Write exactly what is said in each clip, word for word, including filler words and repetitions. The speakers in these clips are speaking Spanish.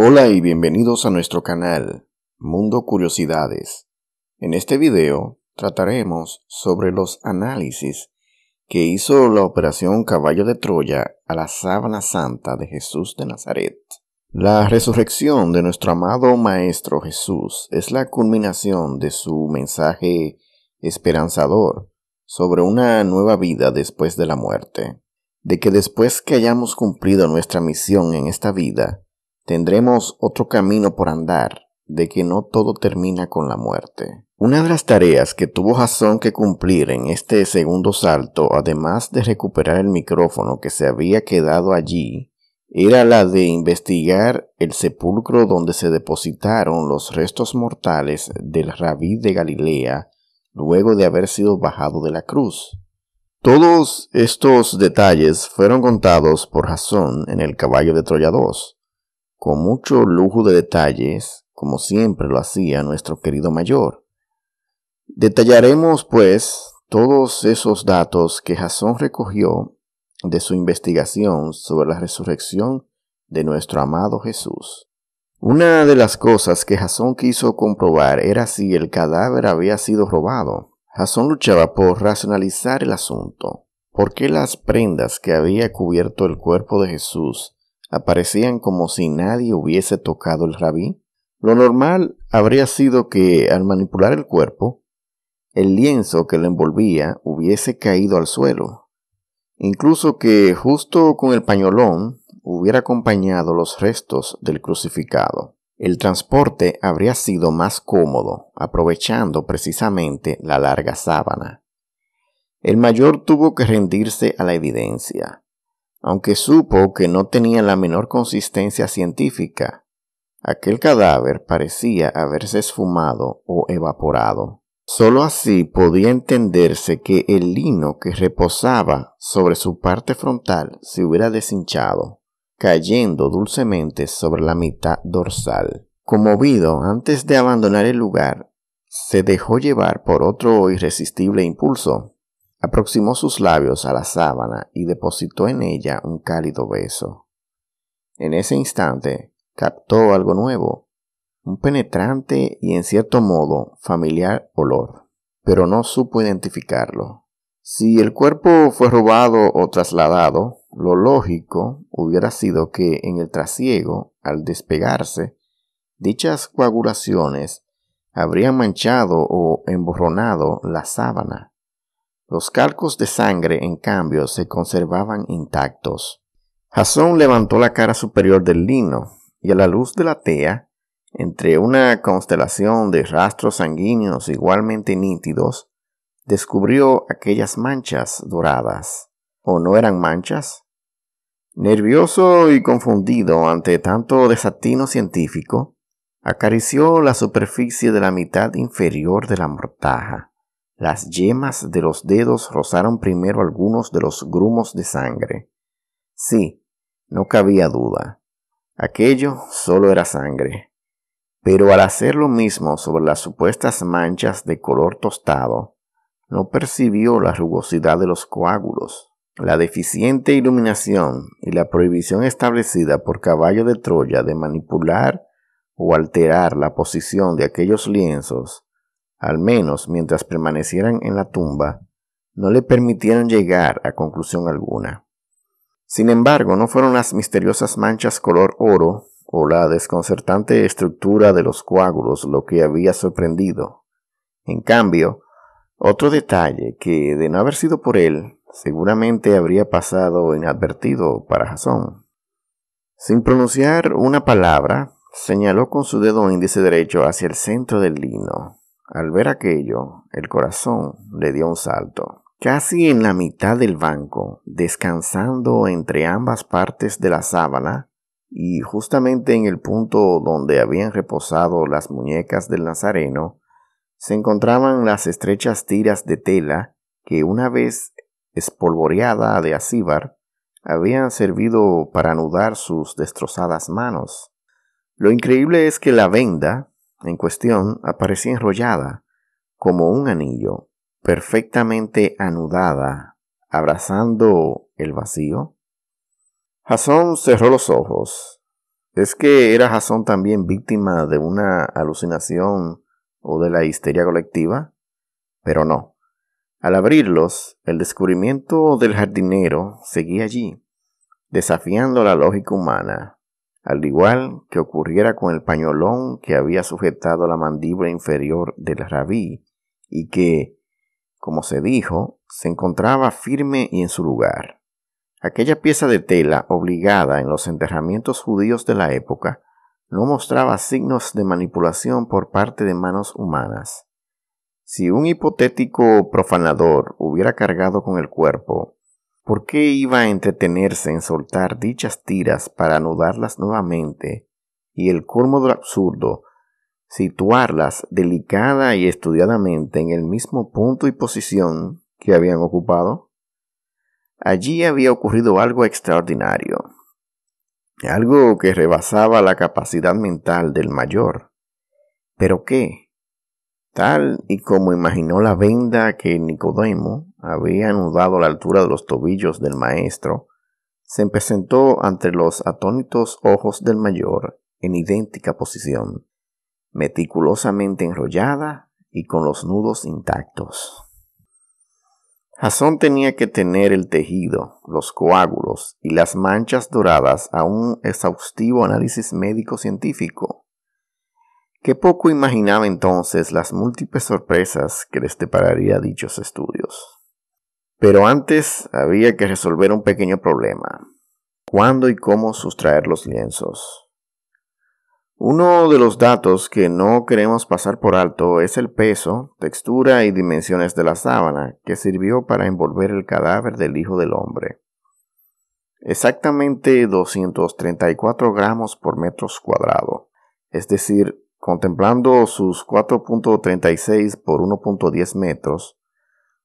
Hola y bienvenidos a nuestro canal Mundo Curiosidades. En este video trataremos sobre los análisis que hizo la operación Caballo de Troya a la Sabana Santa de Jesús de Nazaret. La resurrección de nuestro amado Maestro Jesús es la culminación de su mensaje esperanzador sobre una nueva vida después de la muerte, de que después que hayamos cumplido nuestra misión en esta vida, tendremos otro camino por andar, de que no todo termina con la muerte. Una de las tareas que tuvo Jasón que cumplir en este segundo salto, además de recuperar el micrófono que se había quedado allí, era la de investigar el sepulcro donde se depositaron los restos mortales del rabí de Galilea, luego de haber sido bajado de la cruz. Todos estos detalles fueron contados por Jasón en el Caballo de Troya dos. Con mucho lujo de detalles, como siempre lo hacía nuestro querido mayor. Detallaremos, pues, todos esos datos que Jasón recogió de su investigación sobre la resurrección de nuestro amado Jesús. Una de las cosas que Jasón quiso comprobar era si el cadáver había sido robado. Jasón luchaba por racionalizar el asunto. ¿Por qué las prendas que había cubierto el cuerpo de Jesús aparecían como si nadie hubiese tocado el rabí? Lo normal habría sido que, al manipular el cuerpo, el lienzo que lo envolvía hubiese caído al suelo. Incluso que, justo con el pañolón, hubiera acompañado los restos del crucificado. El transporte habría sido más cómodo, aprovechando precisamente la larga sábana. El mayor tuvo que rendirse a la evidencia, aunque supo que no tenía la menor consistencia científica. Aquel cadáver parecía haberse esfumado o evaporado. Solo así podía entenderse que el lino que reposaba sobre su parte frontal se hubiera deshinchado, cayendo dulcemente sobre la mitad dorsal. Conmovido, antes de abandonar el lugar, se dejó llevar por otro irresistible impulso. Aproximó sus labios a la sábana y depositó en ella un cálido beso. En ese instante captó algo nuevo, un penetrante y en cierto modo familiar olor, pero no supo identificarlo. Si el cuerpo fue robado o trasladado, lo lógico hubiera sido que en el trasiego, al despegarse, dichas coagulaciones habrían manchado o emborronado la sábana. Los calcos de sangre, en cambio, se conservaban intactos. Jasón levantó la cara superior del lino, y a la luz de la tea, entre una constelación de rastros sanguíneos igualmente nítidos, descubrió aquellas manchas doradas. ¿O no eran manchas? Nervioso y confundido ante tanto desatino científico, acarició la superficie de la mitad inferior de la mortaja. Las yemas de los dedos rozaron primero algunos de los grumos de sangre. Sí, no cabía duda. Aquello solo era sangre. Pero al hacer lo mismo sobre las supuestas manchas de color tostado, no percibió la rugosidad de los coágulos. La deficiente iluminación y la prohibición establecida por Caballo de Troya de manipular o alterar la posición de aquellos lienzos, al menos mientras permanecieran en la tumba, no le permitieron llegar a conclusión alguna. Sin embargo, no fueron las misteriosas manchas color oro o la desconcertante estructura de los coágulos lo que había sorprendido. En cambio, otro detalle que, de no haber sido por él, seguramente habría pasado inadvertido para Jasón. Sin pronunciar una palabra, señaló con su dedo índice derecho hacia el centro del lino. Al ver aquello, el corazón le dio un salto. Casi en la mitad del banco, descansando entre ambas partes de la sábana, y justamente en el punto donde habían reposado las muñecas del Nazareno, se encontraban las estrechas tiras de tela que, una vez espolvoreada de acíbar, habían servido para anudar sus destrozadas manos. Lo increíble es que la venda en cuestión aparecía enrollada, como un anillo, perfectamente anudada, abrazando el vacío. Jasón cerró los ojos, Es que era Jasón también víctima de una alucinación o de la histeria colectiva, pero no. Al abrirlos, el descubrimiento del jardinero seguía allí, desafiando la lógica humana, al igual que ocurriera con el pañolón que había sujetado la mandíbula inferior del rabí y que, como se dijo, se encontraba firme y en su lugar. Aquella pieza de tela obligada en los enterramientos judíos de la época no mostraba signos de manipulación por parte de manos humanas. Si un hipotético profanador hubiera cargado con el cuerpo, ¿por qué iba a entretenerse en soltar dichas tiras para anudarlas nuevamente y, el colmo del absurdo, situarlas delicada y estudiadamente en el mismo punto y posición que habían ocupado? Allí había ocurrido algo extraordinario, algo que rebasaba la capacidad mental del mayor. ¿Pero qué? Tal y como imaginó la venda que Nicodemo había anudado a la altura de los tobillos del maestro, se presentó ante los atónitos ojos del mayor en idéntica posición, meticulosamente enrollada y con los nudos intactos. Jasón tenía que tener el tejido, los coágulos y las manchas doradas a un exhaustivo análisis médico-científico. Que poco imaginaba entonces las múltiples sorpresas que les depararía dichos estudios. Pero antes había que resolver un pequeño problema: ¿cuándo y cómo sustraer los lienzos? Uno de los datos que no queremos pasar por alto es el peso, textura y dimensiones de la sábana que sirvió para envolver el cadáver del Hijo del Hombre. Exactamente doscientos treinta y cuatro gramos por metro cuadrado, es decir, contemplando sus cuatro punto treinta y seis por uno punto diez metros,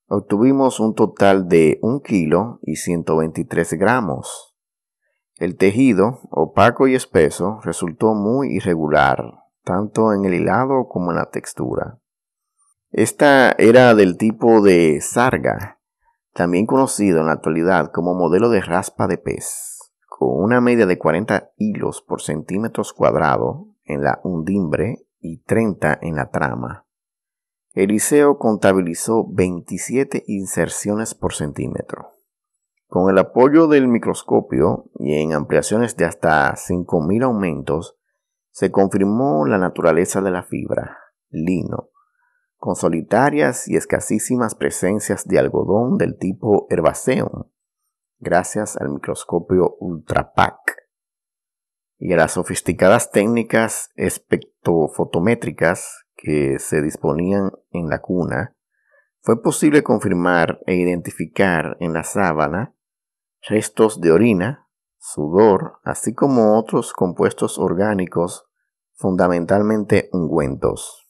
obtuvimos un total de un kilo y ciento veintitrés gramos. El tejido, opaco y espeso, resultó muy irregular, tanto en el hilado como en la textura. Esta era del tipo de sarga, también conocido en la actualidad como modelo de raspa de pez, con una media de cuarenta hilos por centímetros cuadrados en la undimbre y treinta en la trama. Eliseo contabilizó veintisiete inserciones por centímetro. Con el apoyo del microscopio y en ampliaciones de hasta cinco mil aumentos, se confirmó la naturaleza de la fibra, lino, con solitarias y escasísimas presencias de algodón del tipo herbáceo, gracias al microscopio UltraPAC y a las sofisticadas técnicas espectrofotométricas que se disponían en la cuna, fue posible confirmar e identificar en la sábana restos de orina, sudor, así como otros compuestos orgánicos, fundamentalmente ungüentos.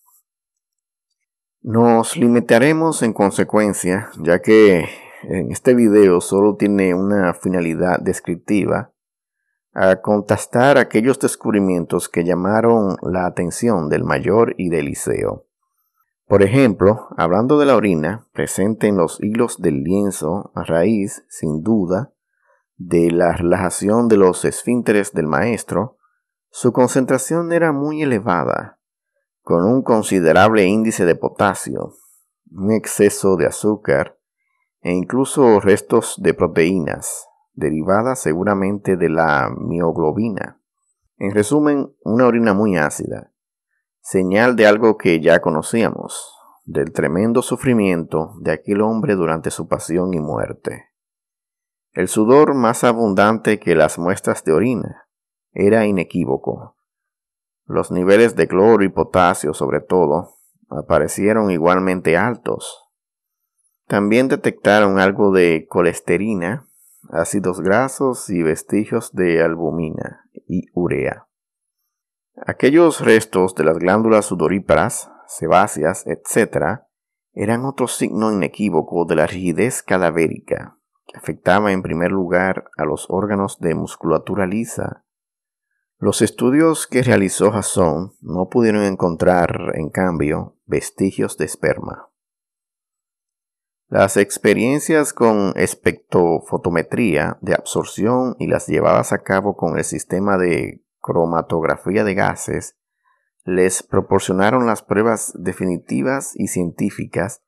Nos limitaremos en consecuencia, ya que en este video solo tiene una finalidad descriptiva, a contrastar aquellos descubrimientos que llamaron la atención del mayor y de Eliseo. Por ejemplo, hablando de la orina, presente en los hilos del lienzo, a raíz, sin duda, de la relajación de los esfínteres del maestro, su concentración era muy elevada, con un considerable índice de potasio, un exceso de azúcar e incluso restos de proteínas, derivada seguramente de la mioglobina. En resumen, una orina muy ácida, señal de algo que ya conocíamos, del tremendo sufrimiento de aquel hombre durante su pasión y muerte. El sudor, más abundante que las muestras de orina, era inequívoco. Los niveles de cloro y potasio, sobre todo, aparecieron igualmente altos. También detectaron algo de colesterina, ácidos grasos y vestigios de albumina y urea. Aquellos restos de las glándulas sudoríparas, sebáceas, etcétera, eran otro signo inequívoco de la rigidez cadavérica, que afectaba en primer lugar a los órganos de musculatura lisa. Los estudios que realizó Jasón no pudieron encontrar, en cambio, vestigios de esperma. Las experiencias con espectrofotometría de absorción y las llevadas a cabo con el sistema de cromatografía de gases, les proporcionaron las pruebas definitivas y científicas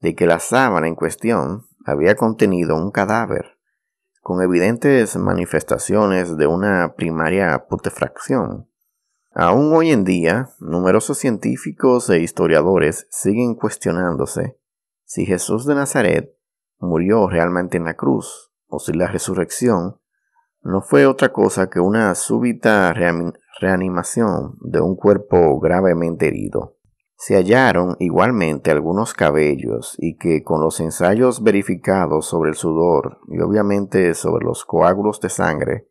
de que la sábana en cuestión había contenido un cadáver, con evidentes manifestaciones de una primaria putrefacción. Aún hoy en día, numerosos científicos e historiadores siguen cuestionándose si Jesús de Nazaret murió realmente en la cruz, o si la resurrección no fue otra cosa que una súbita reanimación de un cuerpo gravemente herido. Se hallaron igualmente algunos cabellos y que con los ensayos verificados sobre el sudor y obviamente sobre los coágulos de sangre,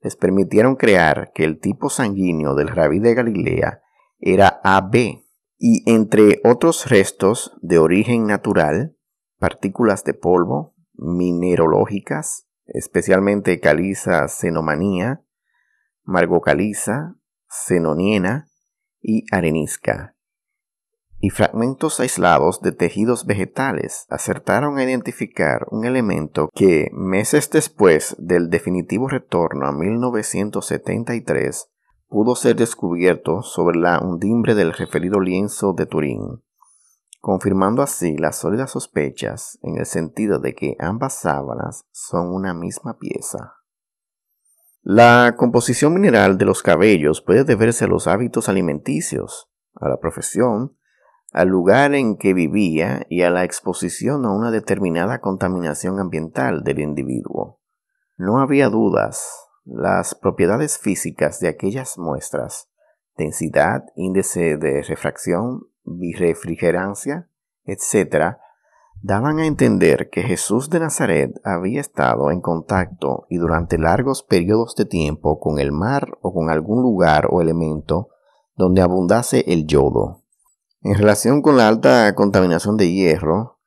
les permitieron crear que el tipo sanguíneo del rabí de Galilea era A B, y entre otros restos de origen natural, partículas de polvo, mineralógicas, especialmente caliza cenomanía, margocaliza, cenoniena y arenisca, y fragmentos aislados de tejidos vegetales, acertaron a identificar un elemento que, meses después del definitivo retorno a mil novecientos setenta y tres, pudo ser descubierto sobre la undimbre del referido lienzo de Turín, confirmando así las sólidas sospechas en el sentido de que ambas sábanas son una misma pieza. La composición mineral de los cabellos puede deberse a los hábitos alimenticios, a la profesión, al lugar en que vivía y a la exposición a una determinada contaminación ambiental del individuo. No había dudas, las propiedades físicas de aquellas muestras, densidad, índice de refracción, birefrigerancia, etcétera, daban a entender que Jesús de Nazaret había estado en contacto y durante largos periodos de tiempo con el mar o con algún lugar o elemento donde abundase el yodo. En relación con la alta contaminación de hierro,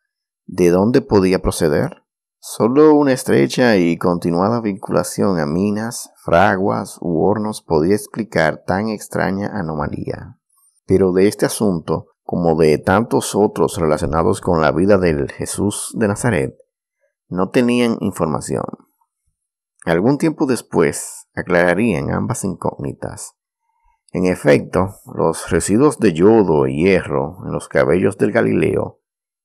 ¿de dónde podía proceder? Solo una estrecha y continuada vinculación a minas, fraguas u hornos podía explicar tan extraña anomalía. Pero de este asunto, como de tantos otros relacionados con la vida del Jesús de Nazaret, no tenían información. Algún tiempo después aclararían ambas incógnitas. En efecto, los residuos de yodo y hierro en los cabellos del Galileo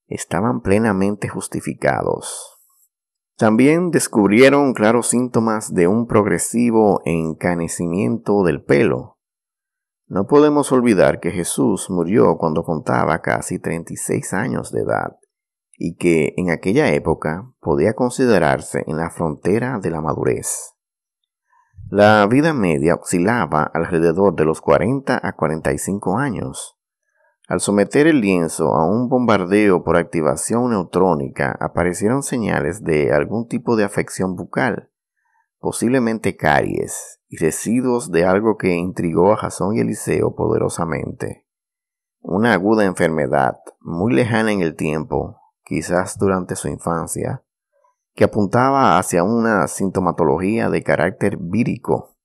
estaban plenamente justificados. También descubrieron claros síntomas de un progresivo encanecimiento del pelo. No podemos olvidar que Jesús murió cuando contaba casi treinta y seis años de edad y que en aquella época podía considerarse en la frontera de la madurez. La vida media oscilaba alrededor de los cuarenta a cuarenta y cinco años. Al someter el lienzo a un bombardeo por activación neutrónica, aparecieron señales de algún tipo de afección bucal, posiblemente caries, y residuos de algo que intrigó a Jasón y Eliseo poderosamente. Una aguda enfermedad, muy lejana en el tiempo, quizás durante su infancia, que apuntaba hacia una sintomatología de carácter vírico,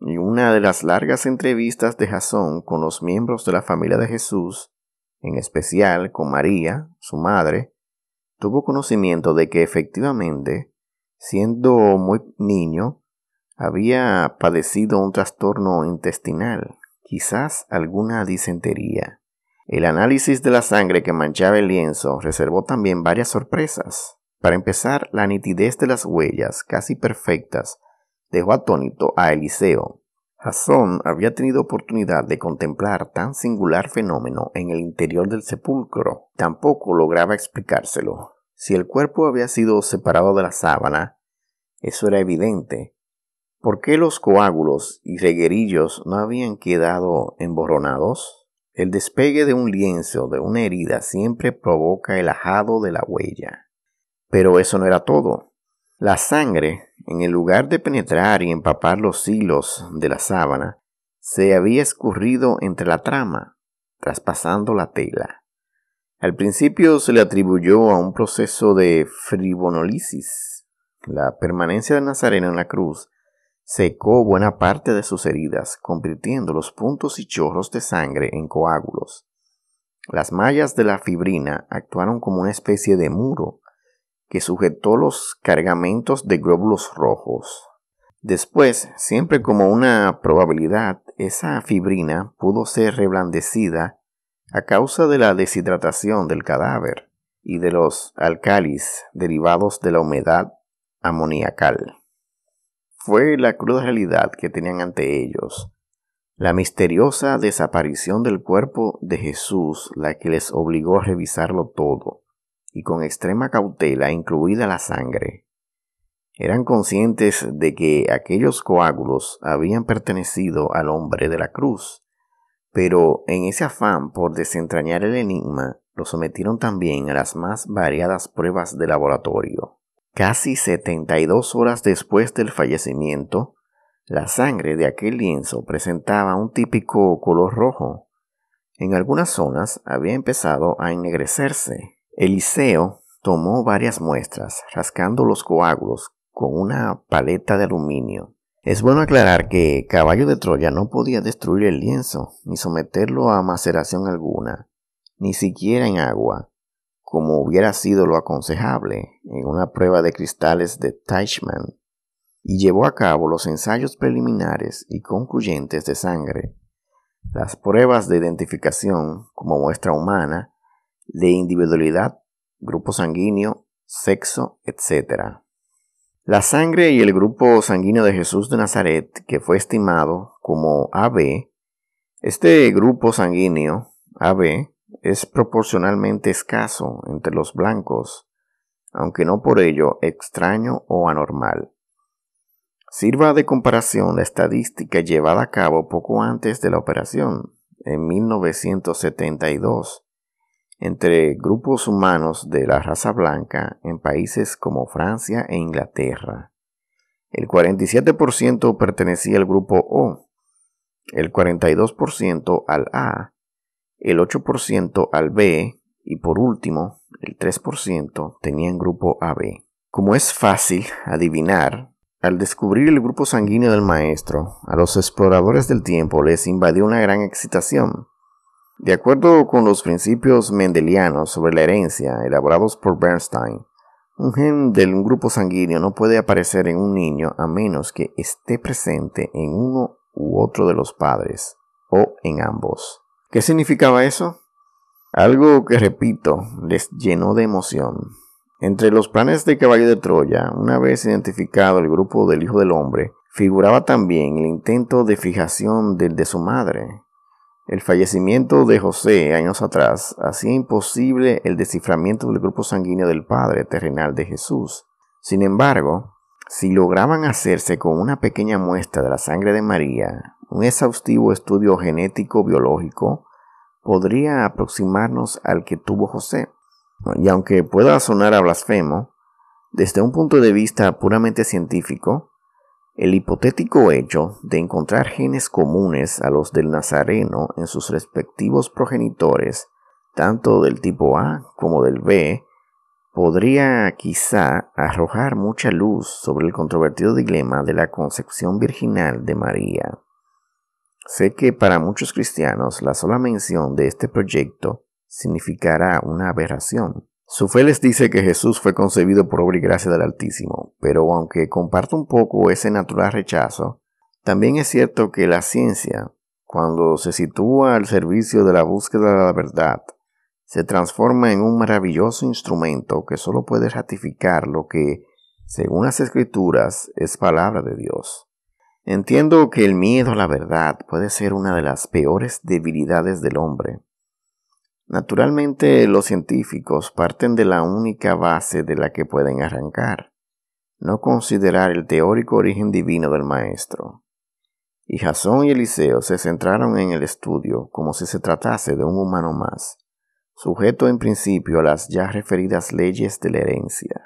y una de las largas entrevistas de Jasón con los miembros de la familia de Jesús, en especial con María, su madre, tuvo conocimiento de que efectivamente, siendo muy niño, había padecido un trastorno intestinal, quizás alguna disentería. El análisis de la sangre que manchaba el lienzo reservó también varias sorpresas. Para empezar, la nitidez de las huellas, casi perfectas, dejó atónito a Eliseo. Jasón había tenido oportunidad de contemplar tan singular fenómeno en el interior del sepulcro. Tampoco lograba explicárselo. Si el cuerpo había sido separado de la sábana, eso era evidente. ¿Por qué los coágulos y reguerillos no habían quedado emborronados? El despegue de un lienzo de una herida siempre provoca el ajado de la huella. Pero eso no era todo. La sangre, en el lugar de penetrar y empapar los hilos de la sábana, se había escurrido entre la trama, traspasando la tela. Al principio se le atribuyó a un proceso de fibrinólisis. La permanencia de Nazareno en la cruz secó buena parte de sus heridas, convirtiendo los puntos y chorros de sangre en coágulos. Las mallas de la fibrina actuaron como una especie de muro que sujetó los cargamentos de glóbulos rojos. Después, siempre como una probabilidad, esa fibrina pudo ser reblandecida a causa de la deshidratación del cadáver y de los álcalis derivados de la humedad amoniacal. Fue la cruda realidad que tenían ante ellos, la misteriosa desaparición del cuerpo de Jesús, la que les obligó a revisarlo todo, y con extrema cautela, incluida la sangre. Eran conscientes de que aquellos coágulos habían pertenecido al hombre de la cruz, pero en ese afán por desentrañar el enigma, lo sometieron también a las más variadas pruebas de laboratorio. Casi setenta y dos horas después del fallecimiento, la sangre de aquel lienzo presentaba un típico color rojo. En algunas zonas había empezado a ennegrecerse. Eliseo tomó varias muestras, rascando los coágulos con una paleta de aluminio. Es bueno aclarar que Caballo de Troya no podía destruir el lienzo, ni someterlo a maceración alguna, ni siquiera en agua, como hubiera sido lo aconsejable en una prueba de cristales de Teichmann, y llevó a cabo los ensayos preliminares y concluyentes de sangre. Las pruebas de identificación como muestra humana, de individualidad, grupo sanguíneo, sexo, etcétera. La sangre y el grupo sanguíneo de Jesús de Nazaret, que fue estimado como A B, este grupo sanguíneo, A B, es proporcionalmente escaso entre los blancos, aunque no por ello extraño o anormal. Sirva de comparación la estadística llevada a cabo poco antes de la operación, en mil novecientos setenta y dos, entre grupos humanos de la raza blanca en países como Francia e Inglaterra. El cuarenta y siete por ciento pertenecía al grupo O, el cuarenta y dos por ciento al A, el ocho por ciento al B y por último, el tres por ciento tenían grupo A B. Como es fácil adivinar, al descubrir el grupo sanguíneo del maestro, a los exploradores del tiempo les invadió una gran excitación. De acuerdo con los principios mendelianos sobre la herencia elaborados por Bernstein, un gen de un grupo sanguíneo no puede aparecer en un niño a menos que esté presente en uno u otro de los padres, o en ambos. ¿Qué significaba eso? Algo que, repito, les llenó de emoción. Entre los planes de Caballo de Troya, una vez identificado el grupo del Hijo del Hombre, figuraba también el intento de fijación del de su madre. El fallecimiento de José años atrás hacía imposible el desciframiento del grupo sanguíneo del padre terrenal de Jesús. Sin embargo, si lograban hacerse con una pequeña muestra de la sangre de María, un exhaustivo estudio genético-biológico podría aproximarnos al que tuvo José. Y aunque pueda sonar a blasfemo, desde un punto de vista puramente científico, el hipotético hecho de encontrar genes comunes a los del nazareno en sus respectivos progenitores, tanto del tipo A como del B, podría quizá arrojar mucha luz sobre el controvertido dilema de la concepción virginal de María. Sé que para muchos cristianos la sola mención de este proyecto significará una aberración. Su fe les dice que Jesús fue concebido por obra y gracia del Altísimo, pero aunque comparto un poco ese natural rechazo, también es cierto que la ciencia, cuando se sitúa al servicio de la búsqueda de la verdad, se transforma en un maravilloso instrumento que solo puede ratificar lo que, según las Escrituras, es palabra de Dios. Entiendo que el miedo a la verdad puede ser una de las peores debilidades del hombre. Naturalmente, los científicos parten de la única base de la que pueden arrancar, no considerar el teórico origen divino del maestro. Y Jasón y Eliseo se centraron en el estudio como si se tratase de un humano más, sujeto en principio a las ya referidas leyes de la herencia.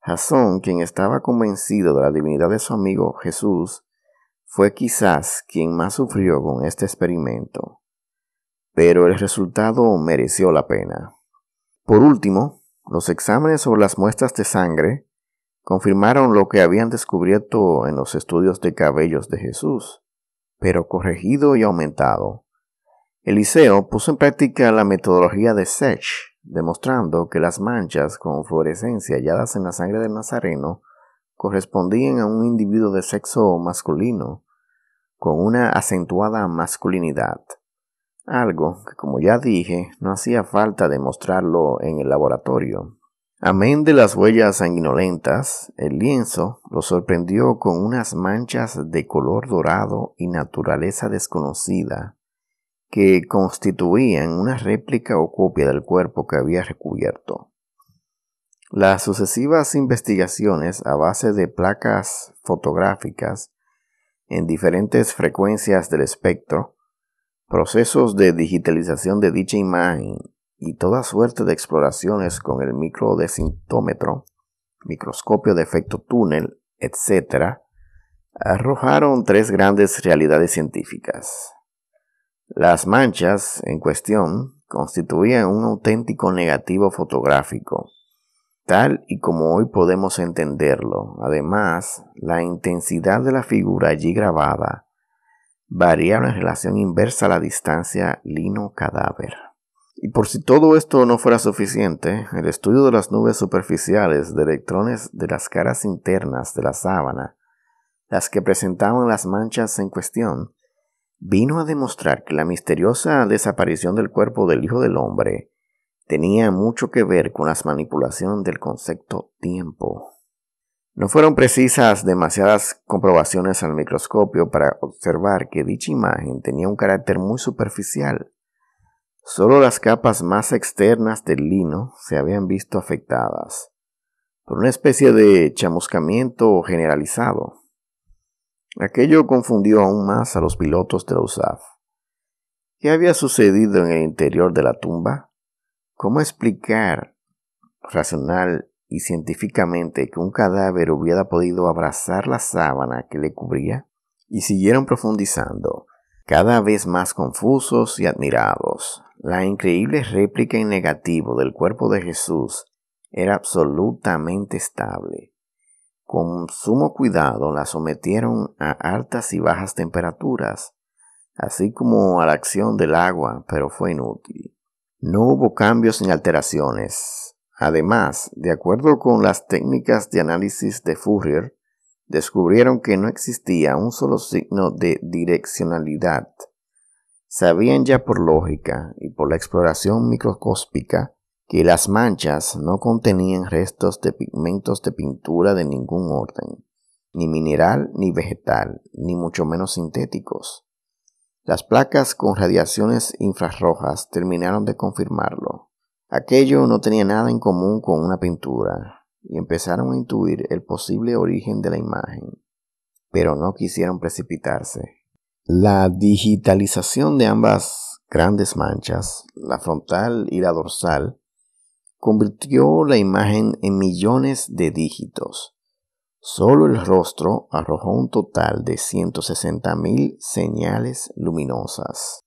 Jasón, quien estaba convencido de la divinidad de su amigo Jesús, fue quizás quien más sufrió con este experimento. Pero el resultado mereció la pena. Por último, los exámenes sobre las muestras de sangre confirmaron lo que habían descubierto en los estudios de cabellos de Jesús, pero corregido y aumentado. Eliseo puso en práctica la metodología de Sech, demostrando que las manchas con fluorescencia halladas en la sangre del nazareno correspondían a un individuo de sexo masculino, con una acentuada masculinidad, algo que, como ya dije, no hacía falta demostrarlo en el laboratorio. Amén de las huellas sanguinolentas, el lienzo lo sorprendió con unas manchas de color dorado y naturaleza desconocida, que constituían una réplica o copia del cuerpo que había recubierto. Las sucesivas investigaciones a base de placas fotográficas en diferentes frecuencias del espectro, procesos de digitalización de dicha imagen, y toda suerte de exploraciones con el microdesintómetro, microscopio de efecto túnel, etcétera, arrojaron tres grandes realidades científicas. Las manchas en cuestión constituían un auténtico negativo fotográfico, tal y como hoy podemos entenderlo. Además, la intensidad de la figura allí grabada variaba en relación inversa a la distancia lino-cadáver. Y por si todo esto no fuera suficiente, el estudio de las nubes superficiales de electrones de las caras internas de la sábana, las que presentaban las manchas en cuestión, vino a demostrar que la misteriosa desaparición del cuerpo del Hijo del Hombre tenía mucho que ver con la manipulación del concepto tiempo. No fueron precisas demasiadas comprobaciones al microscopio para observar que dicha imagen tenía un carácter muy superficial. Solo las capas más externas del lino se habían visto afectadas por una especie de chamuscamiento generalizado. Aquello confundió aún más a los pilotos de la U S A F. ¿Qué había sucedido en el interior de la tumba? ¿Cómo explicar racional y científicamente que un cadáver hubiera podido abrazar la sábana que le cubría? Y siguieron profundizando, cada vez más confusos y admirados. La increíble réplica en negativo del cuerpo de Jesús era absolutamente estable. Con sumo cuidado la sometieron a altas y bajas temperaturas, así como a la acción del agua, pero fue inútil. No hubo cambios ni alteraciones. Además, de acuerdo con las técnicas de análisis de Fourier, descubrieron que no existía un solo signo de direccionalidad. Sabían ya por lógica y por la exploración microscópica que las manchas no contenían restos de pigmentos de pintura de ningún orden, ni mineral ni vegetal, ni mucho menos sintéticos. Las placas con radiaciones infrarrojas terminaron de confirmarlo. Aquello no tenía nada en común con una pintura, y empezaron a intuir el posible origen de la imagen, pero no quisieron precipitarse. La digitalización de ambas grandes manchas, la frontal y la dorsal, convirtió la imagen en millones de dígitos. Solo el rostro arrojó un total de ciento sesenta mil señales luminosas.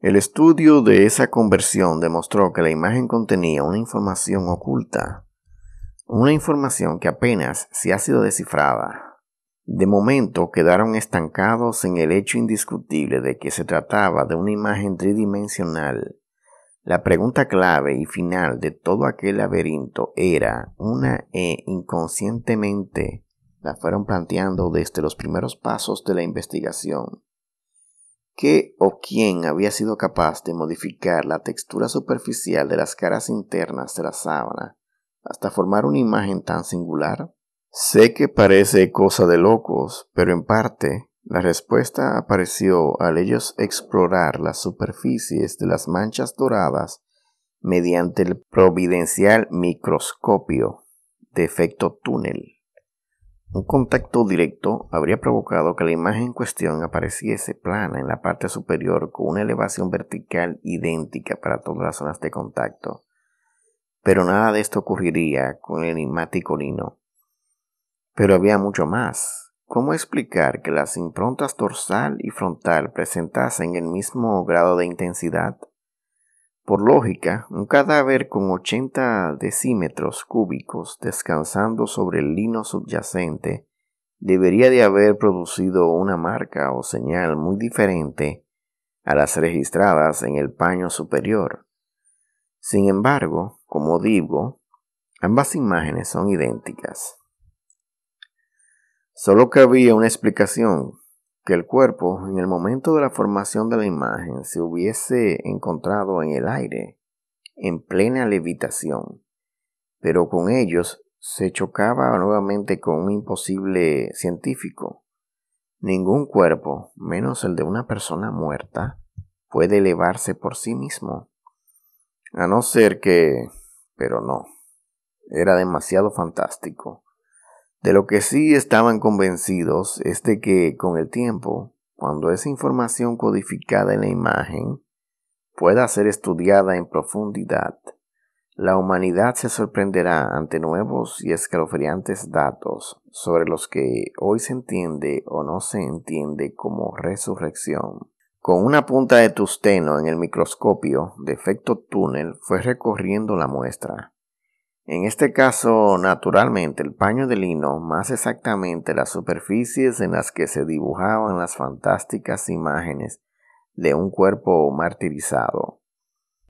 El estudio de esa conversión demostró que la imagen contenía una información oculta, una información que apenas se ha sido descifrada. De momento quedaron estancados en el hecho indiscutible de que se trataba de una imagen tridimensional. La pregunta clave y final de todo aquel laberinto era una e inconscientemente la fueron planteando desde los primeros pasos de la investigación. ¿Qué o quién había sido capaz de modificar la textura superficial de las caras internas de la sábana hasta formar una imagen tan singular? Sé que parece cosa de locos, pero en parte la respuesta apareció al ellos explorar las superficies de las manchas doradas mediante el providencial microscopio de efecto túnel. Un contacto directo habría provocado que la imagen en cuestión apareciese plana en la parte superior con una elevación vertical idéntica para todas las zonas de contacto. Pero nada de esto ocurriría con el enigmático lino. Pero había mucho más. ¿Cómo explicar que las improntas dorsal y frontal presentasen el mismo grado de intensidad? Por lógica, un cadáver con ochenta decímetros cúbicos descansando sobre el lino subyacente debería de haber producido una marca o señal muy diferente a las registradas en el paño superior. Sin embargo, como digo, ambas imágenes son idénticas. Solo cabía una explicación: que el cuerpo, en el momento de la formación de la imagen, se hubiese encontrado en el aire, en plena levitación, pero con ellos se chocaba nuevamente con un imposible científico. Ningún cuerpo, menos el de una persona muerta, puede elevarse por sí mismo. A no ser que... pero no. Era demasiado fantástico. De lo que sí estaban convencidos es de que, con el tiempo, cuando esa información codificada en la imagen pueda ser estudiada en profundidad, la humanidad se sorprenderá ante nuevos y escalofriantes datos sobre los que hoy se entiende o no se entiende como resurrección. Con una punta de tungsteno en el microscopio de efecto túnel fue recorriendo la muestra. En este caso, naturalmente, el paño de lino, más exactamente las superficies en las que se dibujaban las fantásticas imágenes de un cuerpo martirizado.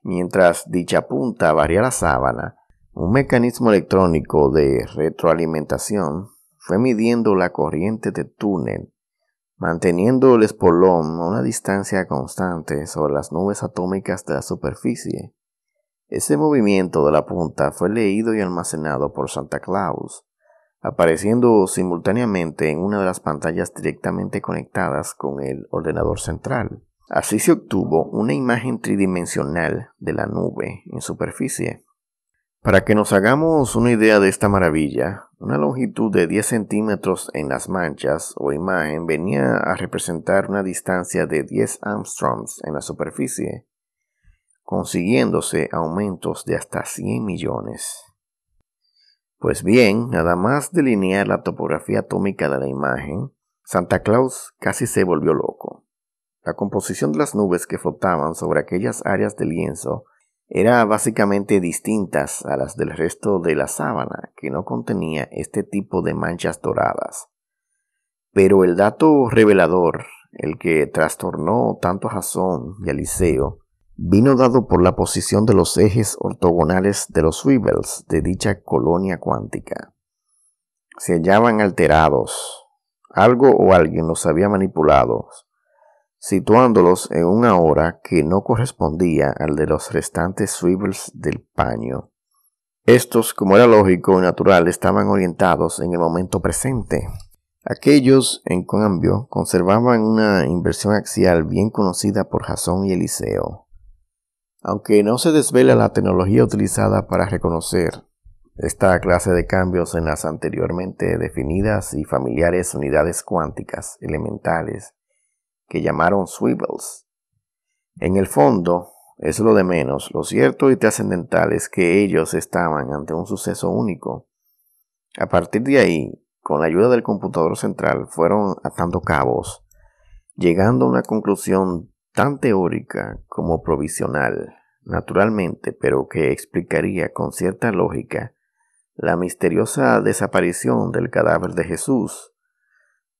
Mientras dicha punta varía la sábana, un mecanismo electrónico de retroalimentación fue midiendo la corriente de túnel, manteniendo el espolón a una distancia constante sobre las nubes atómicas de la superficie. Ese movimiento de la punta fue leído y almacenado por Santa Claus, apareciendo simultáneamente en una de las pantallas directamente conectadas con el ordenador central. Así se obtuvo una imagen tridimensional de la nube en superficie. Para que nos hagamos una idea de esta maravilla, una longitud de diez centímetros en las manchas o imagen venía a representar una distancia de diez armstrongs en la superficie, consiguiéndose aumentos de hasta cien millones. Pues bien, además de delinear la topografía atómica de la imagen, Santa Claus casi se volvió loco. La composición de las nubes que flotaban sobre aquellas áreas de lienzo era básicamente distintas a las del resto de la sábana, que no contenía este tipo de manchas doradas. Pero el dato revelador, el que trastornó tanto a Jasón y a Eliseo, vino dado por la posición de los ejes ortogonales de los swivels de dicha colonia cuántica. Se hallaban alterados. Algo o alguien los había manipulado, situándolos en una hora que no correspondía al de los restantes swivels del paño. Estos, como era lógico y natural, estaban orientados en el momento presente. Aquellos, en cambio, conservaban una inversión axial bien conocida por Jasón y Eliseo. Aunque no se desvela la tecnología utilizada para reconocer esta clase de cambios en las anteriormente definidas y familiares unidades cuánticas elementales que llamaron swivels, en el fondo es lo de menos. Lo cierto y trascendental es que ellos estaban ante un suceso único. A partir de ahí, con la ayuda del computador central, fueron atando cabos, llegando a una conclusión tan teórica como provisional, naturalmente, pero que explicaría con cierta lógica la misteriosa desaparición del cadáver de Jesús.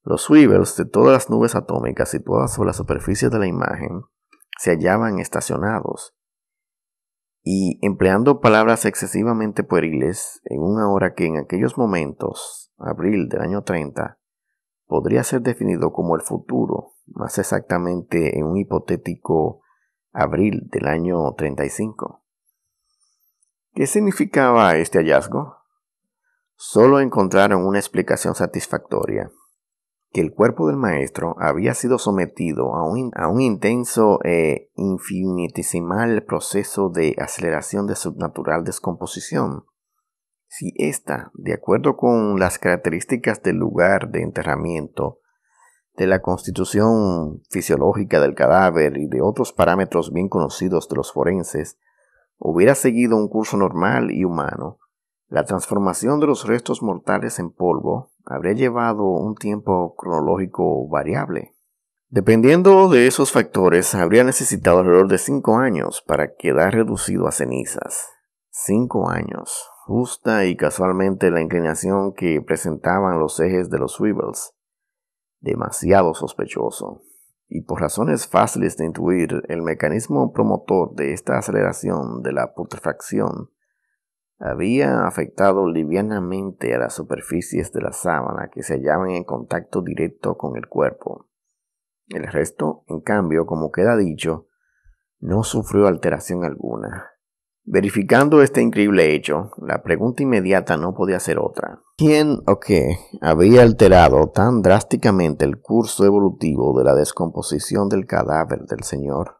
Los swivels de todas las nubes atómicas situadas sobre la superficie de la imagen se hallaban estacionados, y empleando palabras excesivamente pueriles, en una hora que en aquellos momentos, abril del año treinta, podría ser definido como el futuro, más exactamente en un hipotético abril del año treinta y cinco. ¿Qué significaba este hallazgo? Solo encontraron una explicación satisfactoria: que el cuerpo del maestro había sido sometido a un, a un intenso e infinitesimal proceso de aceleración de subnatural descomposición. Si ésta, de acuerdo con las características del lugar de enterramiento, de la constitución fisiológica del cadáver y de otros parámetros bien conocidos de los forenses, hubiera seguido un curso normal y humano, la transformación de los restos mortales en polvo habría llevado un tiempo cronológico variable. Dependiendo de esos factores, habría necesitado alrededor de cinco años para quedar reducido a cenizas. cinco años. Justa y casualmente la inclinación que presentaban los ejes de los swivels. Demasiado sospechoso, y por razones fáciles de intuir, el mecanismo promotor de esta aceleración de la putrefacción había afectado livianamente a las superficies de la sábana que se hallaban en contacto directo con el cuerpo. El resto, en cambio, como queda dicho, no sufrió alteración alguna. Verificando este increíble hecho, la pregunta inmediata no podía ser otra. ¿Quién o qué había alterado tan drásticamente el curso evolutivo de la descomposición del cadáver del Señor?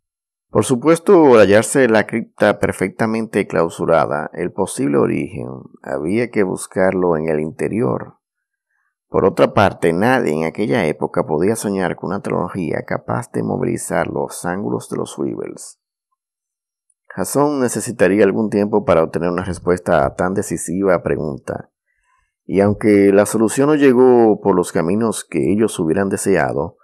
Por supuesto, al hallarse la cripta perfectamente clausurada, el posible origen había que buscarlo en el interior. Por otra parte, nadie en aquella época podía soñar con una tecnología capaz de movilizar los ángulos de los Weevils. Jasón necesitaría algún tiempo para obtener una respuesta a tan decisiva pregunta, y aunque la solución no llegó por los caminos que ellos hubieran deseado,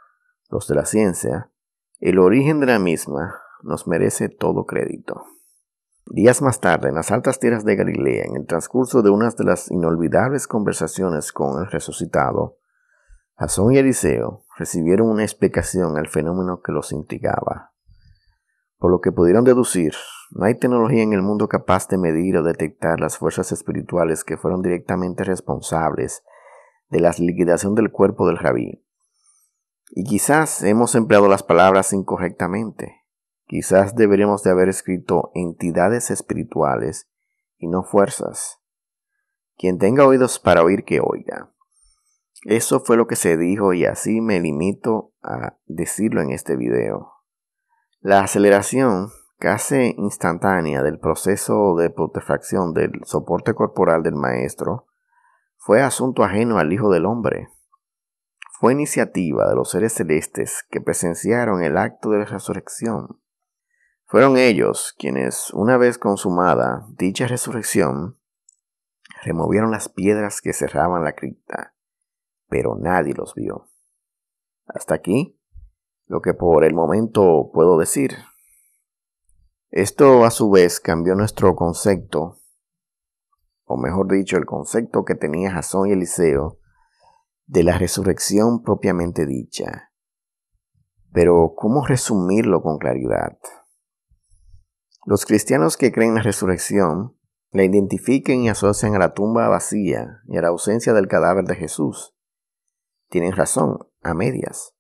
los de la ciencia, el origen de la misma nos merece todo crédito. Días más tarde, en las altas tierras de Galilea, en el transcurso de unas de las inolvidables conversaciones con el resucitado, Jasón y Eliseo recibieron una explicación al fenómeno que los intrigaba. Por lo que pudieron deducir, no hay tecnología en el mundo capaz de medir o detectar las fuerzas espirituales que fueron directamente responsables de la liquidación del cuerpo del rabí. Y quizás hemos empleado las palabras incorrectamente. Quizás deberíamos de haber escrito entidades espirituales y no fuerzas. Quien tenga oídos para oír, que oiga. Eso fue lo que se dijo y así me limito a decirlo en este video. La aceleración casi instantánea del proceso de putrefacción del soporte corporal del maestro fue asunto ajeno al Hijo del Hombre. Fue iniciativa de los seres celestes que presenciaron el acto de la resurrección. Fueron ellos quienes, una vez consumada dicha resurrección, removieron las piedras que cerraban la cripta, pero nadie los vio. Hasta aquí lo que por el momento puedo decir. Esto a su vez cambió nuestro concepto, o mejor dicho, el concepto que tenía Jasón y Eliseo de la resurrección propiamente dicha. Pero ¿cómo resumirlo con claridad? Los cristianos que creen en la resurrección la identifiquen y asocian a la tumba vacía y a la ausencia del cadáver de Jesús. Tienen razón, a medias.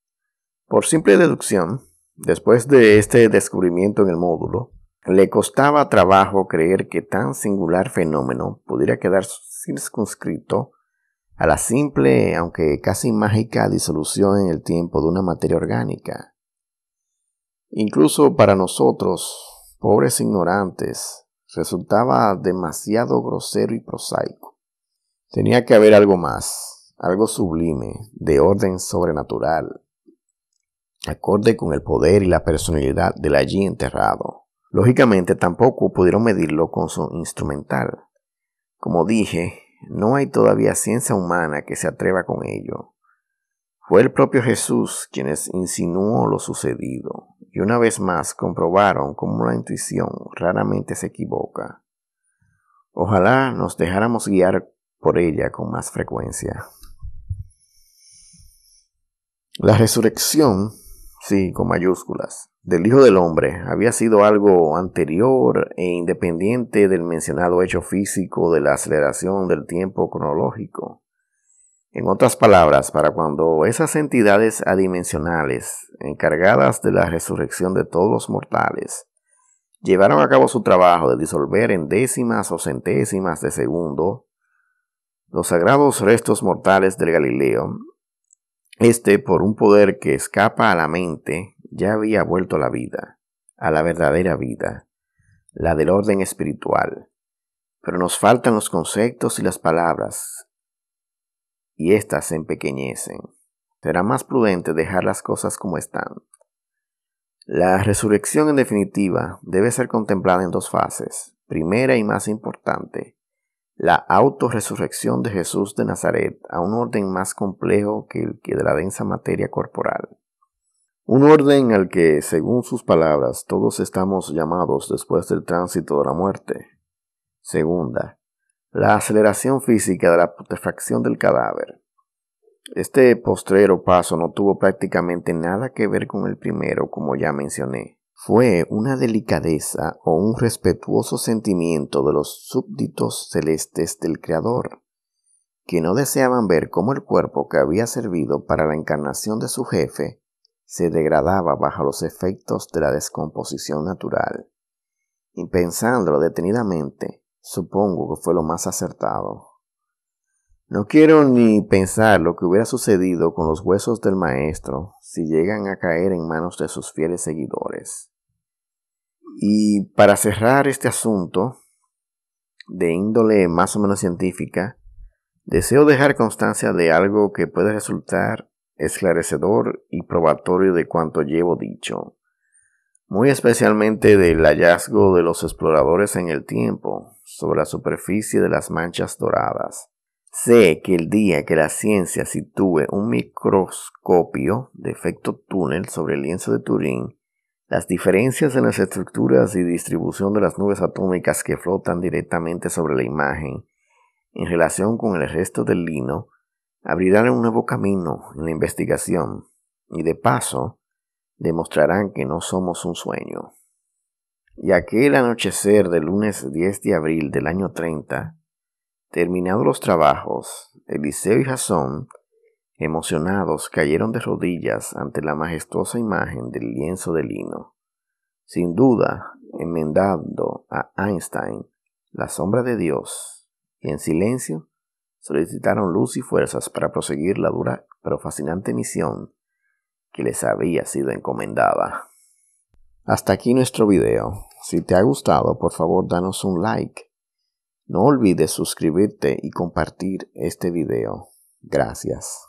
Por simple deducción, después de este descubrimiento en el módulo, le costaba trabajo creer que tan singular fenómeno pudiera quedar circunscrito a la simple, aunque casi mágica, disolución en el tiempo de una materia orgánica. Incluso para nosotros, pobres ignorantes, resultaba demasiado grosero y prosaico. Tenía que haber algo más, algo sublime, de orden sobrenatural, acorde con el poder y la personalidad del allí enterrado. Lógicamente tampoco pudieron medirlo con su instrumental. Como dije, no hay todavía ciencia humana que se atreva con ello. Fue el propio Jesús quienes insinuó lo sucedido, y una vez más comprobaron cómo la intuición raramente se equivoca. Ojalá nos dejáramos guiar por ella con más frecuencia. La resurrección, sí, con mayúsculas, del Hijo del Hombre había sido algo anterior e independiente del mencionado hecho físico de la aceleración del tiempo cronológico. En otras palabras, para cuando esas entidades adimensionales encargadas de la resurrección de todos los mortales llevaron a cabo su trabajo de disolver en décimas o centésimas de segundo los sagrados restos mortales del Galileo, este, por un poder que escapa a la mente, ya había vuelto a la vida, a la verdadera vida, la del orden espiritual. Pero nos faltan los conceptos y las palabras, y éstas se empequeñecen. Será más prudente dejar las cosas como están. La resurrección, en definitiva, debe ser contemplada en dos fases. Primera y más importante, la autorresurrección de Jesús de Nazaret a un orden más complejo que el que de la densa materia corporal. Un orden al que, según sus palabras, todos estamos llamados después del tránsito de la muerte. Segunda, la aceleración física de la putrefacción del cadáver. Este postrero paso no tuvo prácticamente nada que ver con el primero, como ya mencioné. fue una delicadeza o un respetuoso sentimiento de los súbditos celestes del Creador, que no deseaban ver cómo el cuerpo que había servido para la encarnación de su jefe se degradaba bajo los efectos de la descomposición natural. Y pensándolo detenidamente, supongo que fue lo más acertado. No quiero ni pensar lo que hubiera sucedido con los huesos del maestro si llegan a caer en manos de sus fieles seguidores. Y para cerrar este asunto, de índole más o menos científica, deseo dejar constancia de algo que puede resultar esclarecedor y probatorio de cuanto llevo dicho, muy especialmente del hallazgo de los exploradores en el tiempo sobre la superficie de las manchas doradas. Sé que el día que la ciencia sitúe un microscopio de efecto túnel sobre el lienzo de Turín, las diferencias en las estructuras y distribución de las nubes atómicas que flotan directamente sobre la imagen, en relación con el resto del lino, abrirán un nuevo camino en la investigación y, de paso, demostrarán que no somos un sueño. Y aquel anochecer del lunes diez de abril del año treinta, terminados los trabajos, Eliseo y Jasón, emocionados, cayeron de rodillas ante la majestuosa imagen del lienzo de lino, sin duda enmendando a Einstein la sombra de Dios, y en silencio solicitaron luz y fuerzas para proseguir la dura pero fascinante misión que les había sido encomendada. Hasta aquí nuestro video. Si te ha gustado, por favor danos un like. No olvides suscribirte y compartir este video. Gracias.